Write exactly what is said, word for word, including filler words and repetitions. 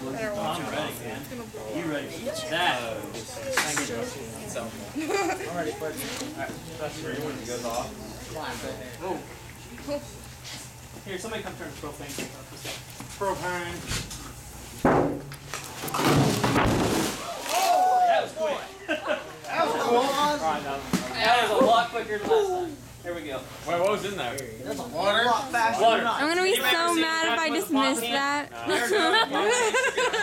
I'm ready, man. You ready for that? I'm ready for it. Alright, that's for you when it goes off. Oh. Here, somebody come turn the pearl thing. Pearl turn. Oh, that was quick. That was cool. That was a lot quicker than last time. Here we go. Wait, what was in there? That's water. water. water. I'm gonna be so mad if I just missed that. No.